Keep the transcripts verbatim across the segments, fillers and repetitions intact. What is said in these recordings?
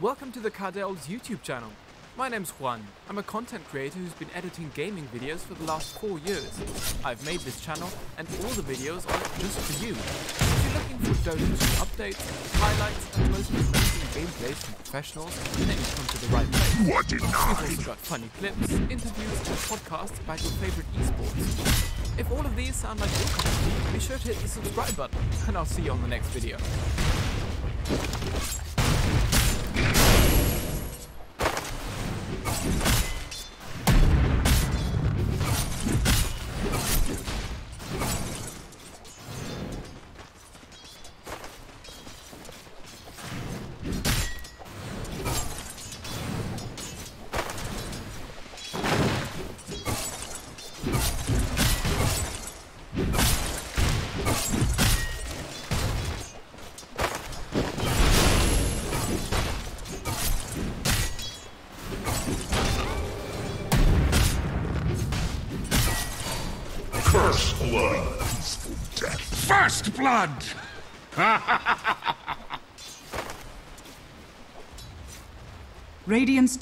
Welcome to the Cardell's YouTube channel. My name's Juan. I'm a content creator who's been editing gaming videos for the last four years. I've made this channel and all the videos are just for you. If you're looking for Dota two updates, highlights, and the most interesting gameplays from professionals, then you come to the right place. What You've also got funny clips, interviews, and podcasts about your favorite esports. If all of these sound like your content, be sure to hit the subscribe button, and I'll see you on the next video. First blood. Peaceful death. First blood! Radiant's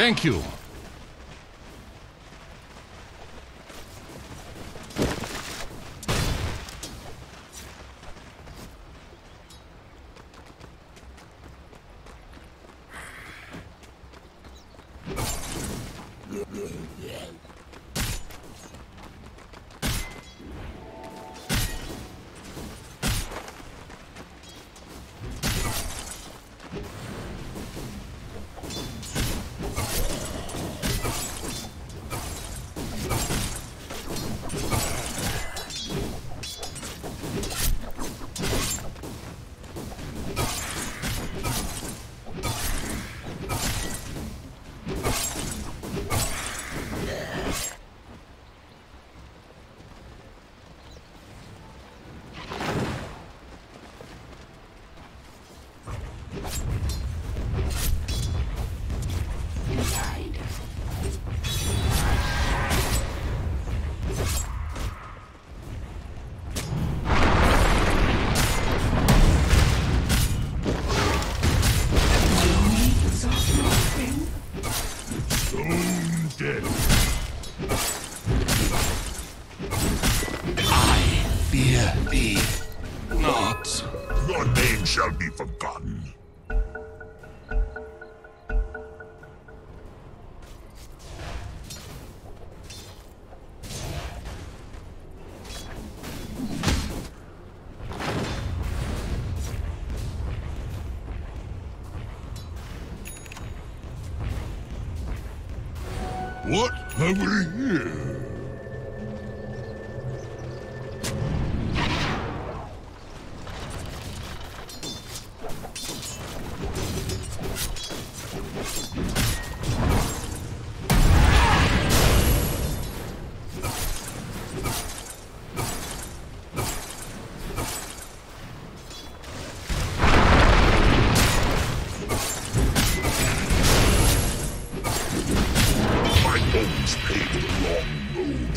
Thank you. What over here?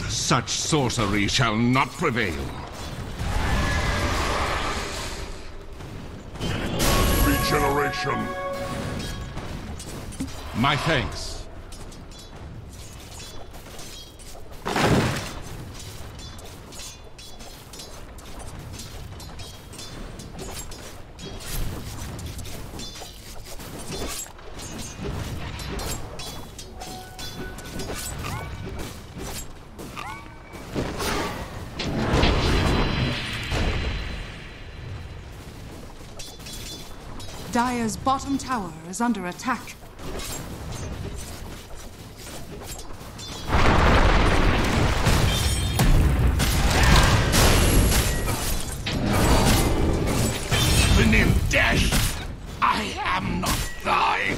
Such sorcery shall not prevail. Regeneration. My thanks. Dire's bottom tower is under attack. Even in death, I am not thine.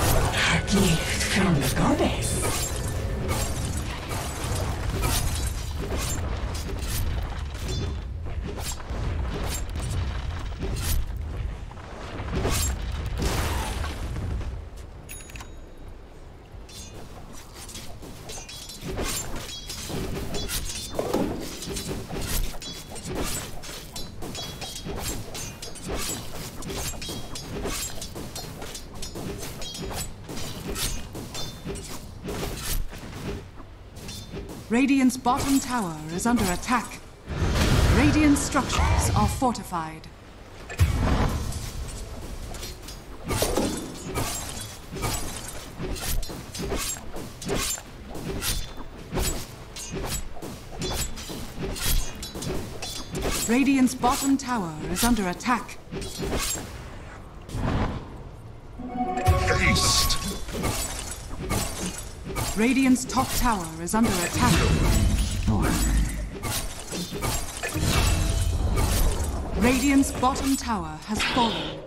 A gift from the goddess. Radiant's bottom tower is under attack. Radiant's structures are fortified. Radiant's bottom tower is under attack. Feast! Radiant's top tower is under attack. Radiant's bottom tower has fallen.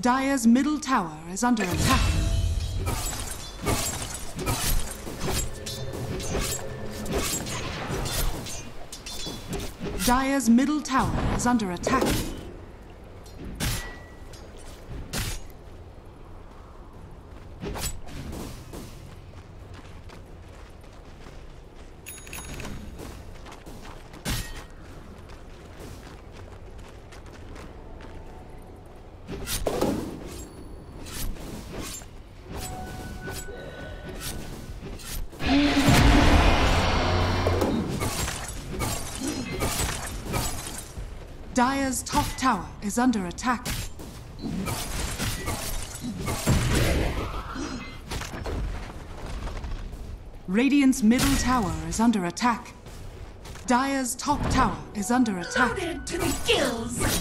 Dire's middle tower is under attack. Dire's middle tower is under attack. Dire's top tower is under attack. Radiant's middle tower is under attack. Dire's top tower is under attack. Loaded to the gills!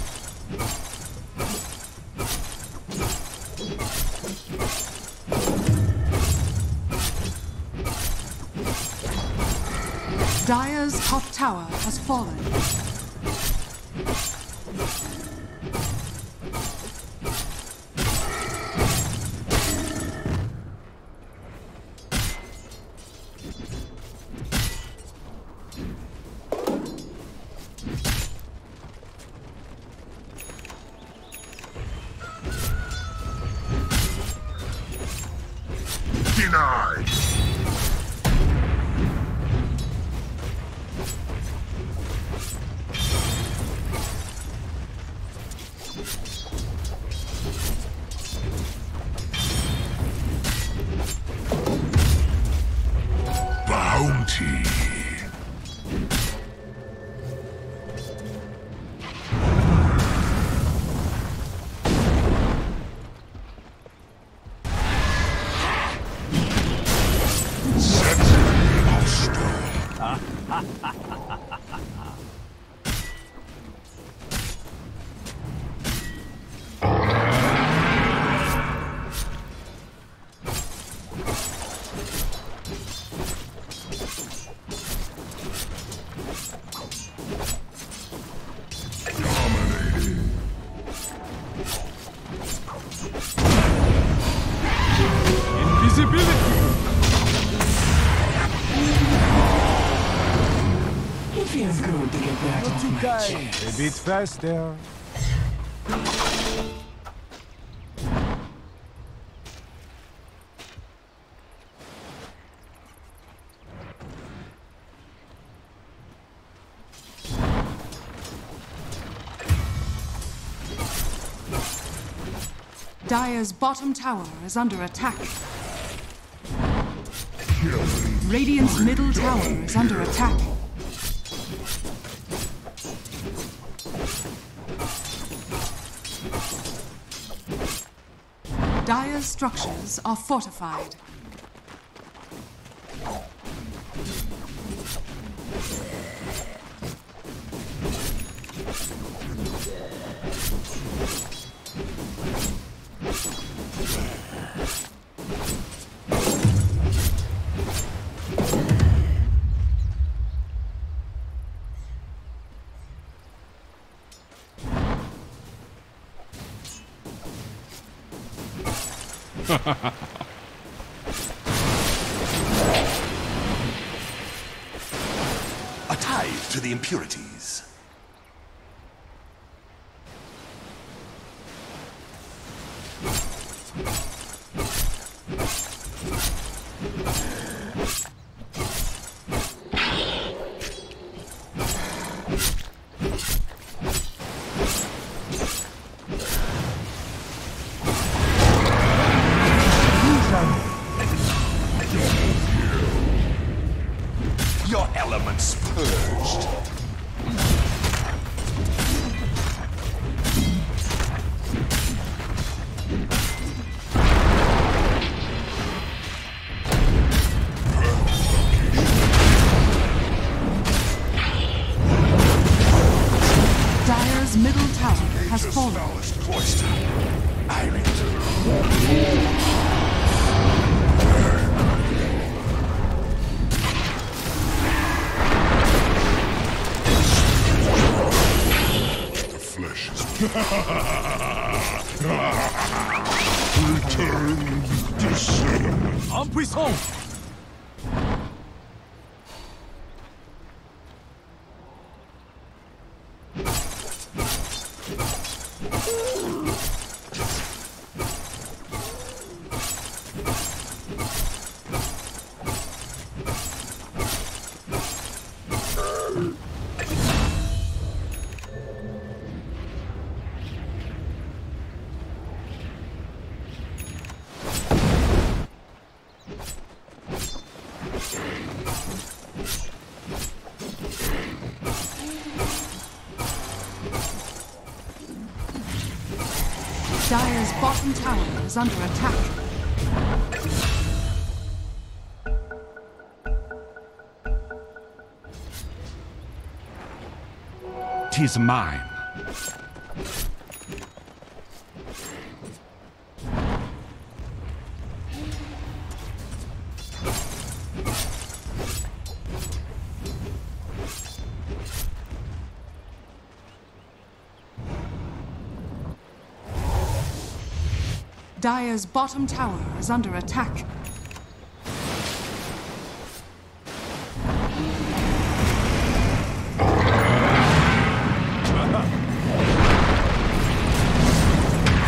Dire's top tower has fallen. Denied! Invisibility! It feels good to get that off my chest. A bit faster. Dire's bottom tower is under attack. Radiant's middle tower is under attack. Dire's structures are fortified. A tithe to the impurities. Dire's bottom tower is under attack. Tis mine. Dire's bottom tower is under attack.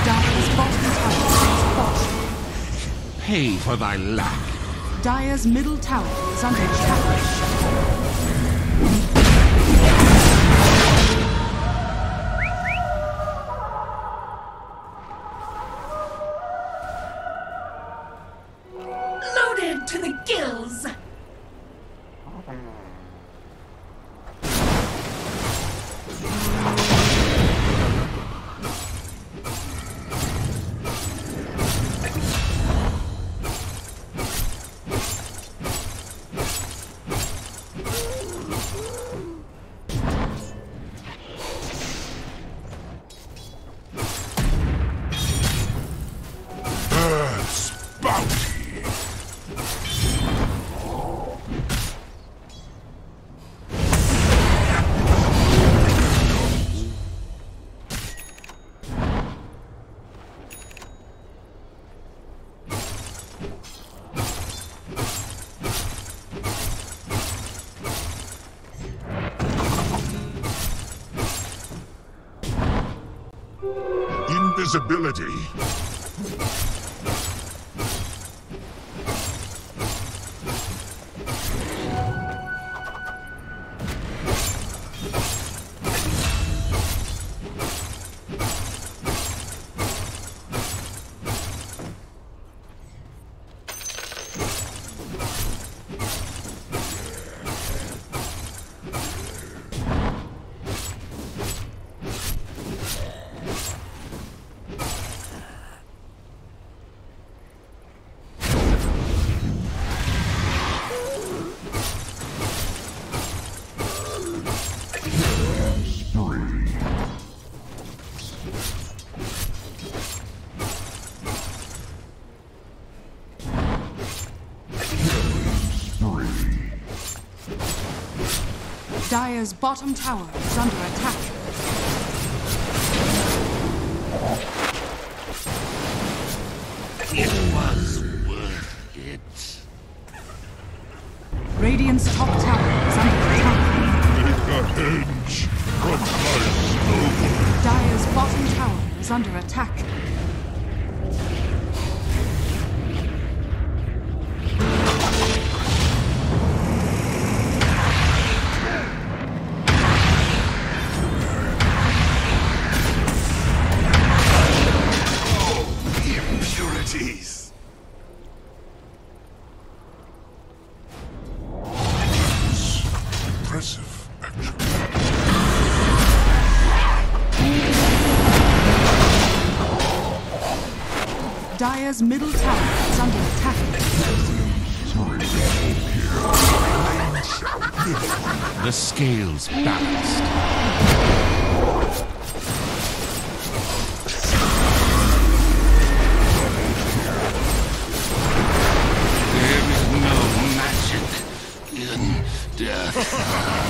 Dire's bottom tower is botched. Pay for thy lack. Dire's middle tower is under attack. invisibility. Dire's bottom tower is under attack. It was worth it. Radiant's top tower is under attack. Take a hinge from my snow. Dire's bottom tower is under attack. Dire's middle tower is under attack. The scales balanced. There is no magic in death.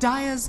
Dire's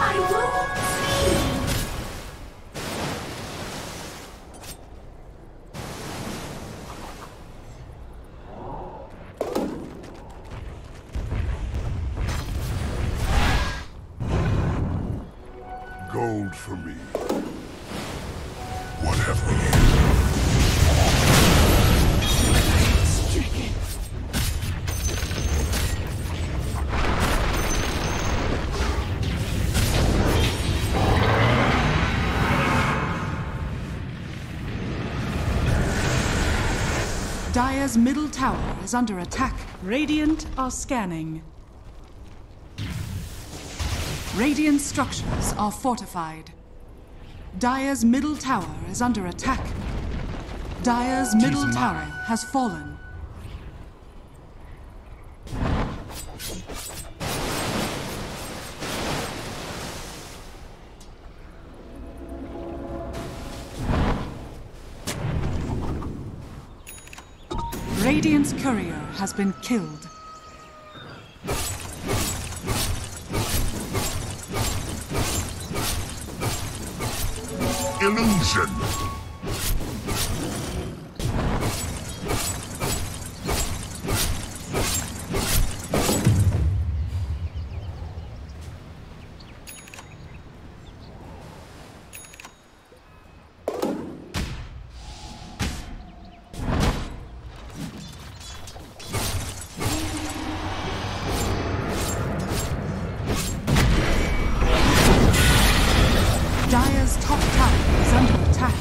I won't see. Gold for me. What have we here? Dire's middle tower is under attack. Radiant are scanning. Radiant structures are fortified. Dire's middle tower is under attack. Dire's middle tower has fallen. Radiant's courier has been killed. Illusion. Dire's top tower is under attack.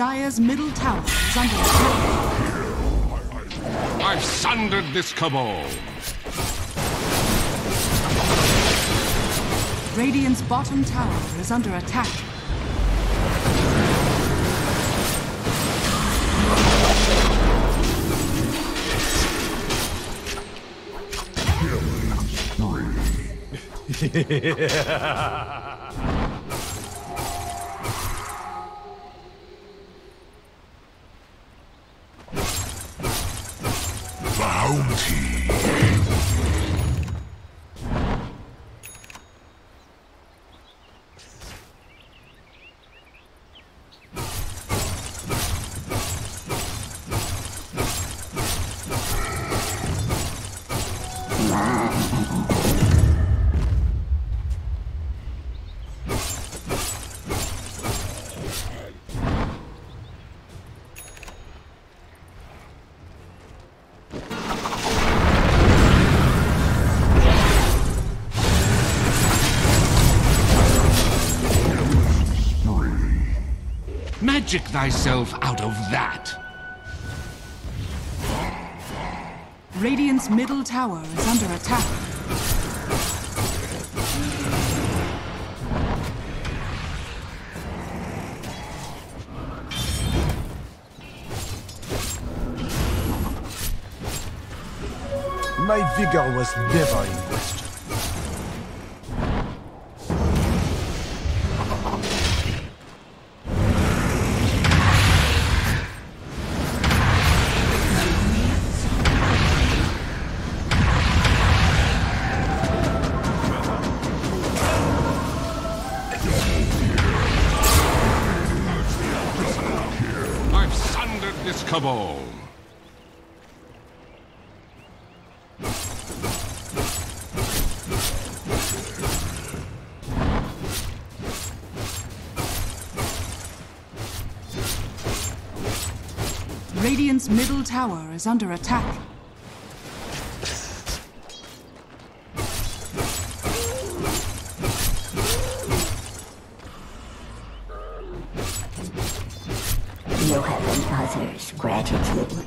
Dyer's middle tower is under attack. I've sundered this cabal. Radiant's bottom tower is under attack. Yeah. Bounty. Magic thyself out of that. Radiant's middle tower is under attack. My vigor was never in question. Cabal. Radiant's middle tower is under attack. Gratitude.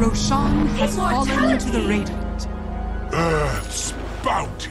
Roshan has fallen into the Radiant. Earth's bounty.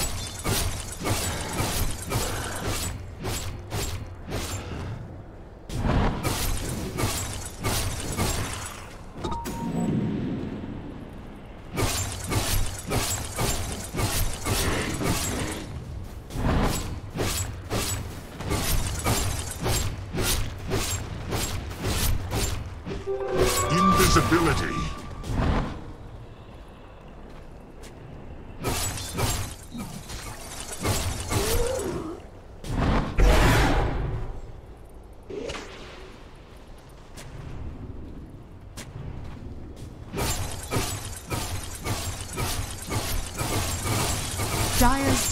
Invisibility. Dyer's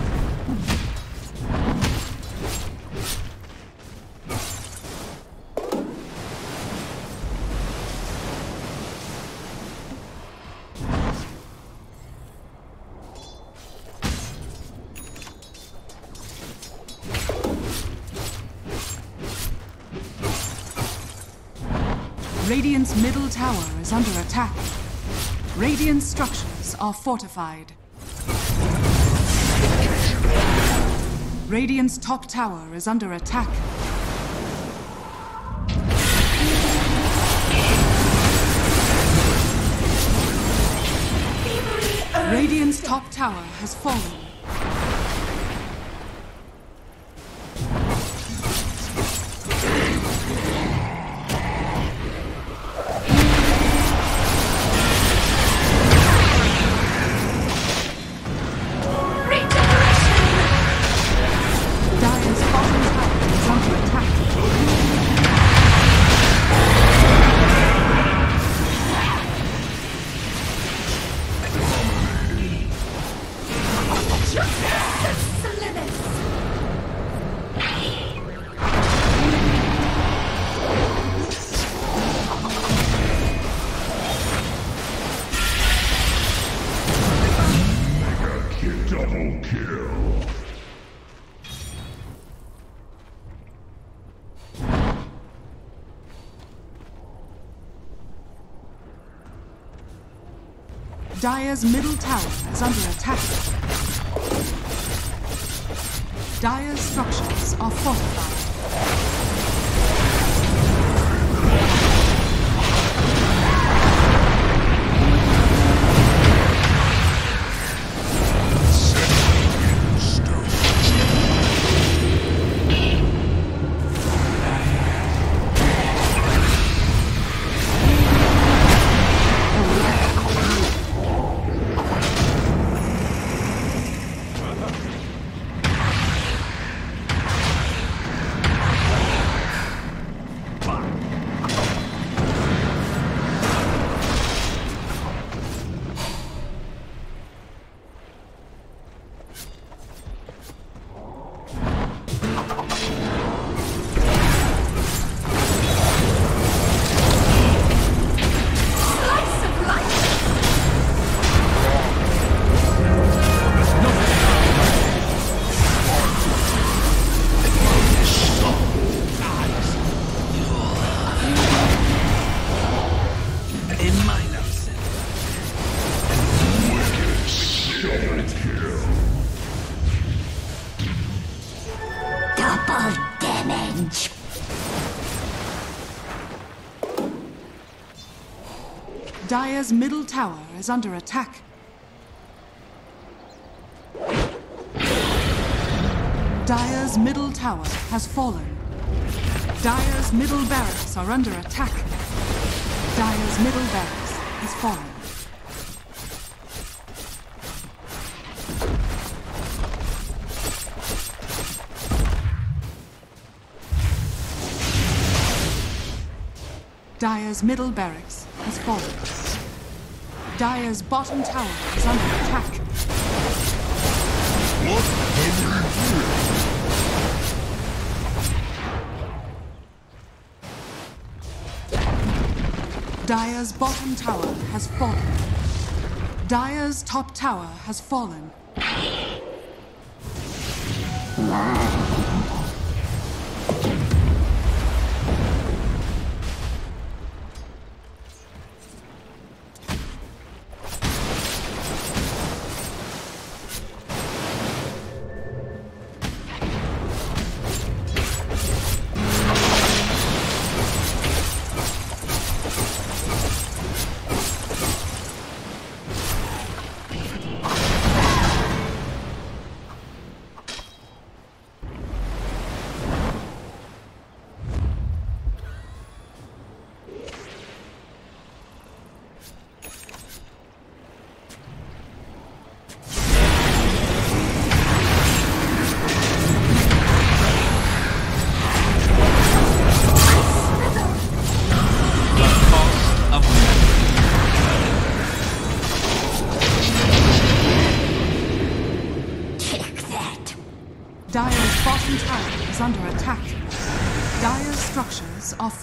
Radiant's middle tower is under attack. Radiant structures are fortified. Radiant's top tower is under attack. Radiant's top tower has fallen. Dire's middle tower is under attack. Dire's structures are fortified. Dire's middle tower is under attack. Dire's middle tower has fallen. Dire's middle barracks are under attack. Dire's middle barracks has fallen. Dire's middle barracks has fallen. Dire's bottom tower is under attack. What have you done? Dire's bottom tower has fallen. Dire's top tower has fallen. structures are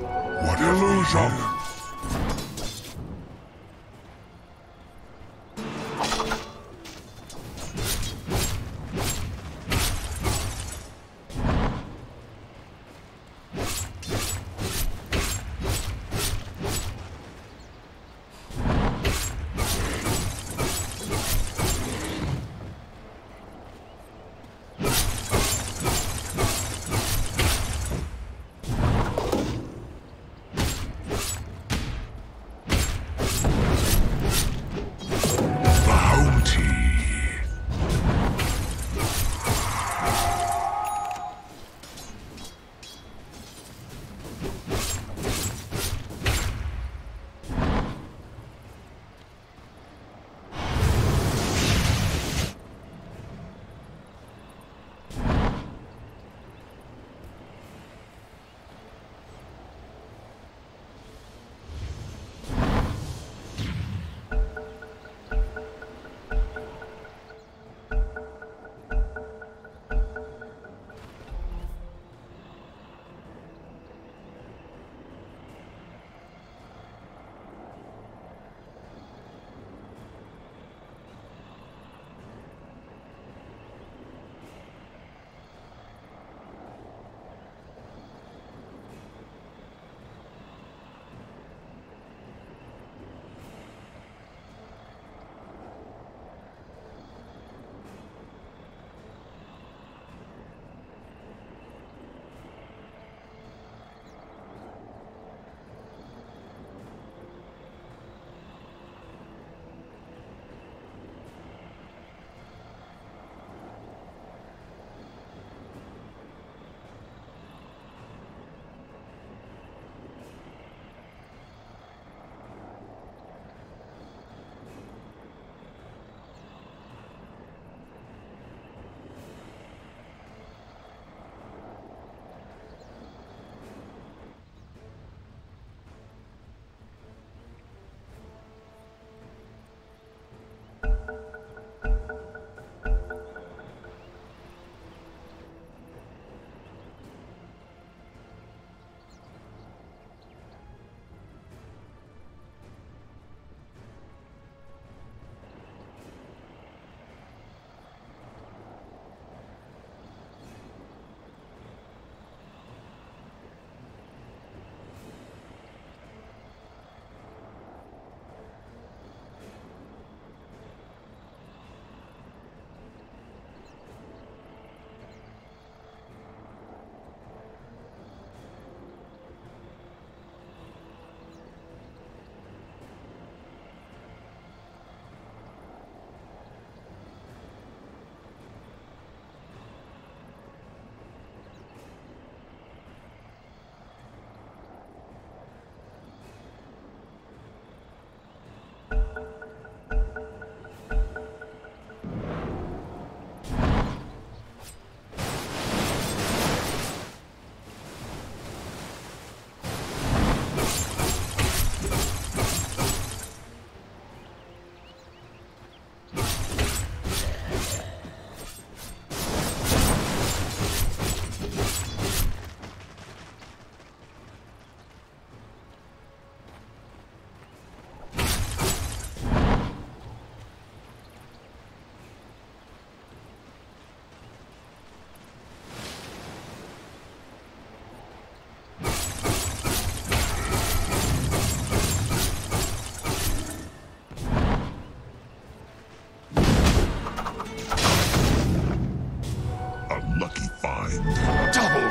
What illusion!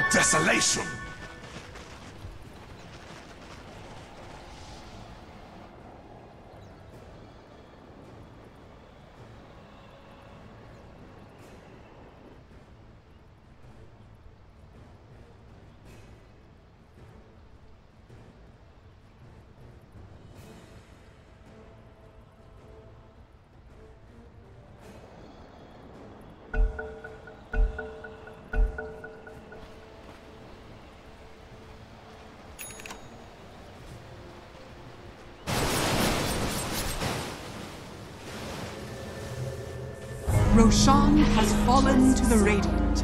Desolation! Roshan has fallen to the Radiant.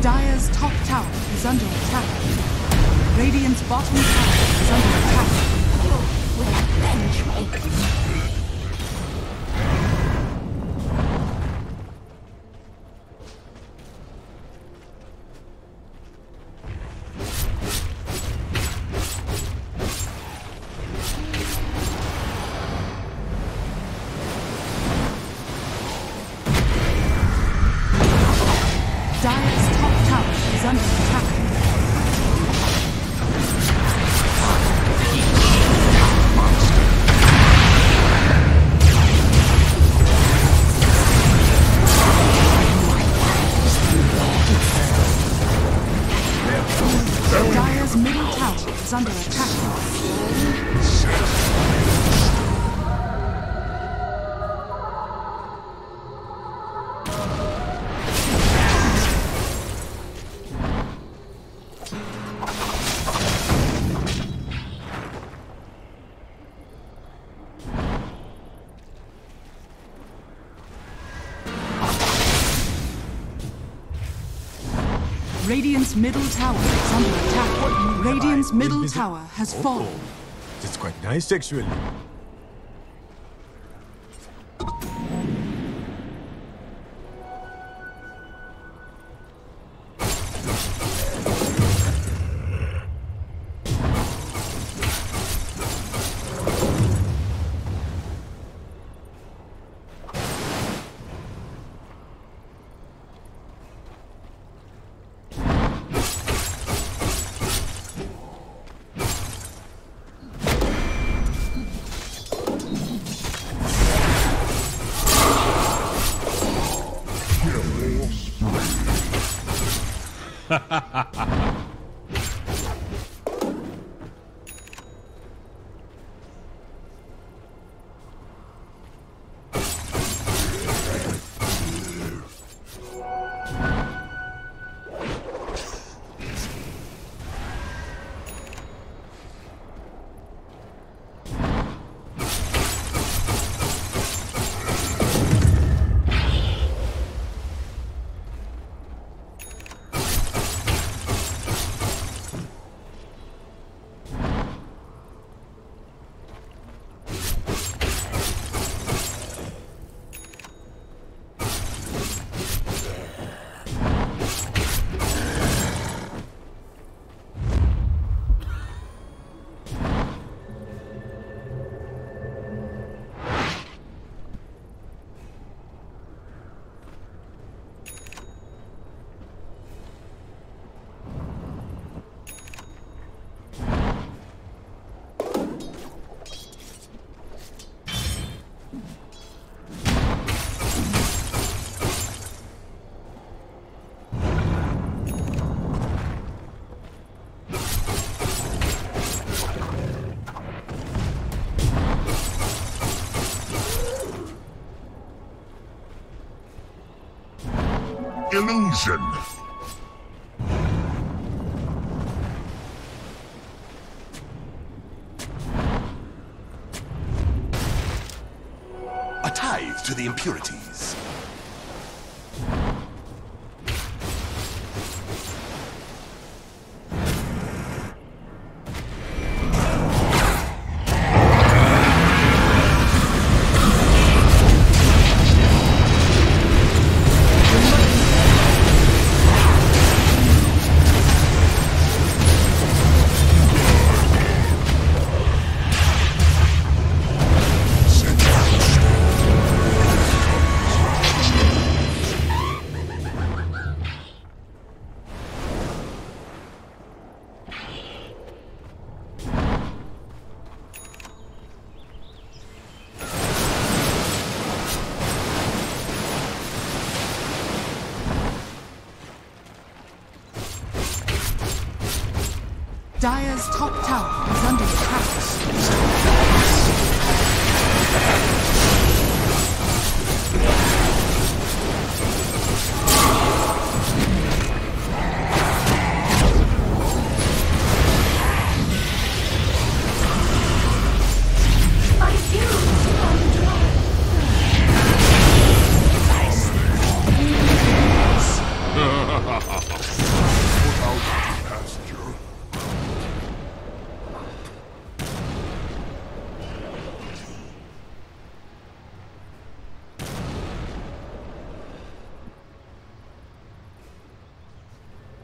Dire's top tower is under attack. Radiant's bottom tower is under attack. You will avenge me. Radiant's middle tower is under attack. Radiant's middle tower has fallen. It's quite nice, actually. Illusion. A tithe to the impurities. Dire's top tower is under attack. I do.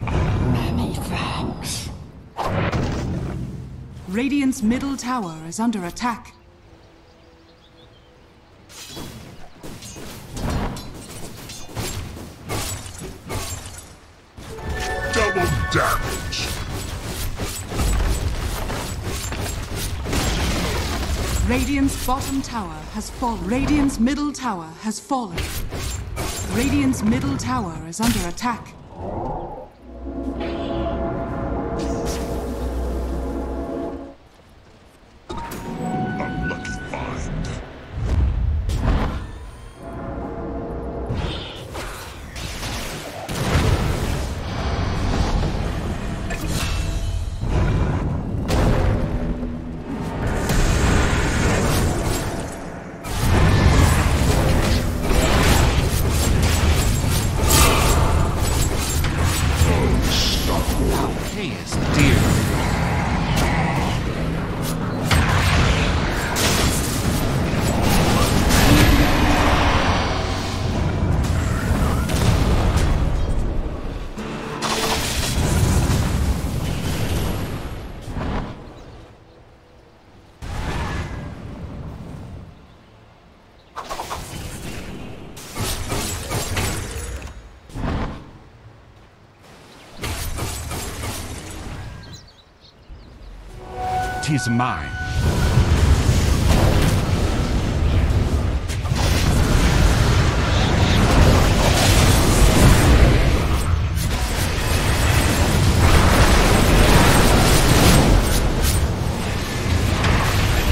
Many thanks. Radiant's middle tower is under attack. Double damage. Radiant's bottom tower has fallen. Radiant's middle tower has fallen. Radiant's middle tower is under attack. Is mine.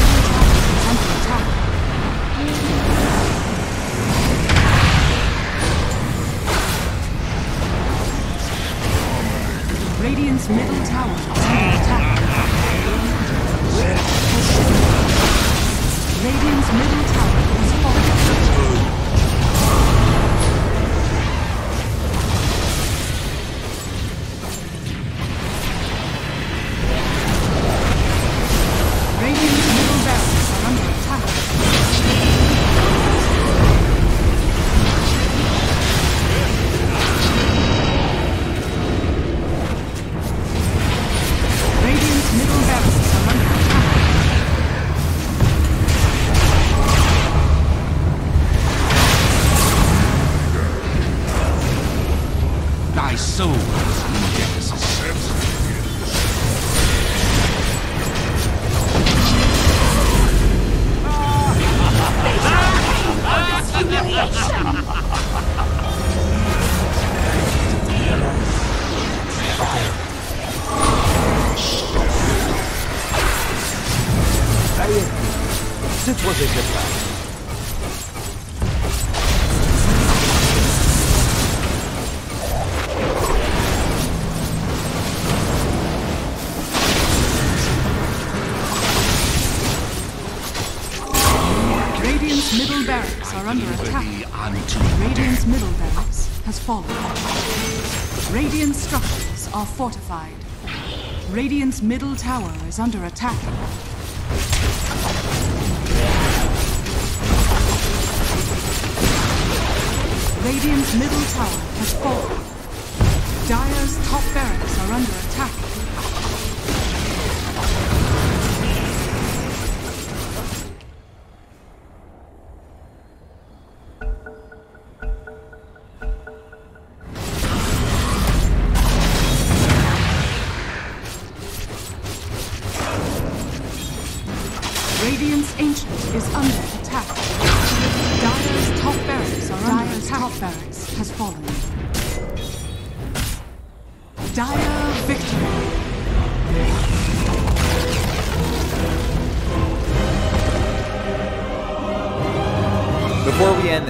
tower is under attack. Radiant's middle tower is under attack. Radiant's middle tower is It was a good time. Radiant's middle barracks are under attack. Radiant's middle barracks has fallen. Radiant structures are fortified. Radiant's middle tower is under attack. Radiant's middle tower has fallen. Dire's top barracks are under attack. Radiant's Ancient is under attack. Dire's top barracks are under Dire's attack. Top barracks has fallen. Dire victory. Before we end